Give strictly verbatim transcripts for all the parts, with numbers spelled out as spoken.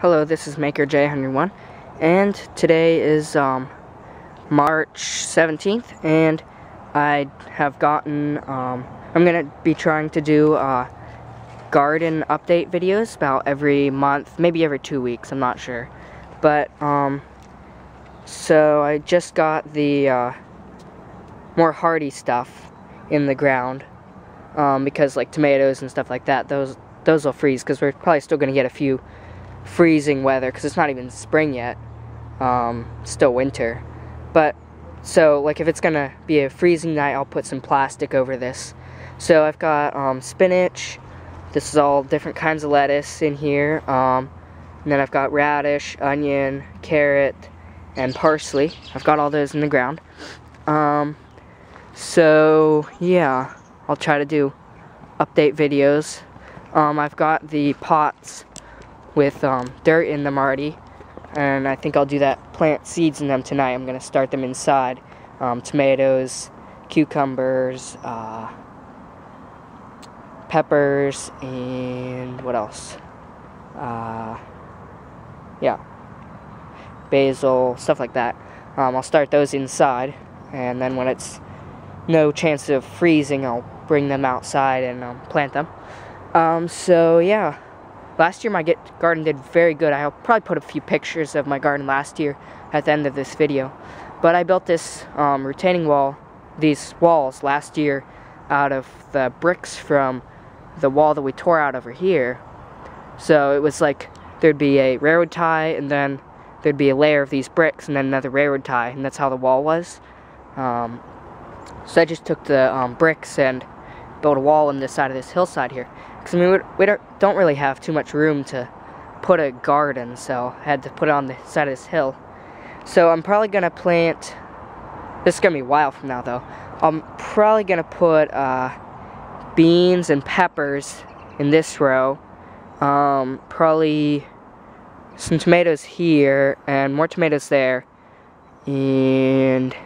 Hello, this is Maker j one oh one, and today is um, March seventeenth, and I have gotten, um, I'm going to be trying to do uh, garden update videos about every month, maybe every two weeks, I'm not sure. But, um, so I just got the uh, more hardy stuff in the ground, um, because like tomatoes and stuff like that, those, those will freeze, because we're probably still going to get a few freezing weather, because it's not even spring yet, um, still winter. But so like if it's gonna be a freezing night, I'll put some plastic over this. So I've got um, spinach, this is all different kinds of lettuce in here, um, and then I've got radish, onion, carrot, and parsley. I've got all those in the ground, um, so yeah, I'll try to do update videos. um, I've got the pots with um, dirt in them already, and I think I'll do that, plant seeds in them tonight. I'm gonna start them inside, um, tomatoes, cucumbers, uh, peppers, and what else, uh, yeah, basil, stuff like that. um, I'll start those inside, and then when it's no chance of freezing, I'll bring them outside and um, plant them. Um, so yeah, last year my garden did very good. I'll probably put a few pictures of my garden last year at the end of this video. But I built this um, retaining wall, these walls last year, out of the bricks from the wall that we tore out over here. So it was like there'd be a railroad tie, and then there'd be a layer of these bricks, and then another railroad tie, and that's how the wall was. Um, so I just took the um, bricks and built a wall on this side of this hillside here. I mean, we don't really have too much room to put a garden, so I had to put it on the side of this hill. So I'm probably going to plant, this is going to be a while from now though, I'm probably going to put uh, beans and peppers in this row, um, probably some tomatoes here, and more tomatoes there, and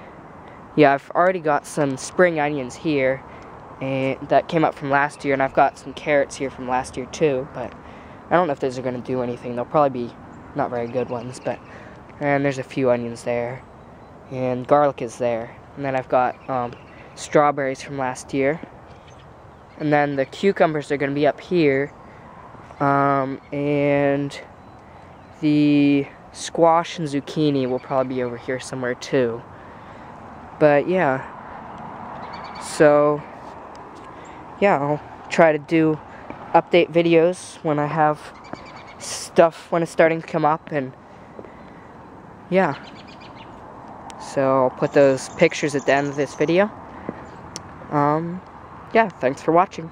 yeah, I've already got some spring onions here, and that came up from last year, and I've got some carrots here from last year too, but I don't know if those are going to do anything. They'll probably be not very good ones, but, and there's a few onions there, and garlic is there, and then I've got um, strawberries from last year, and then the cucumbers are going to be up here, um, and the squash and zucchini will probably be over here somewhere too. But yeah, so yeah, I'll try to do update videos when I have stuff, when it's starting to come up, and yeah. So I'll put those pictures at the end of this video. Um, yeah, thanks for watching.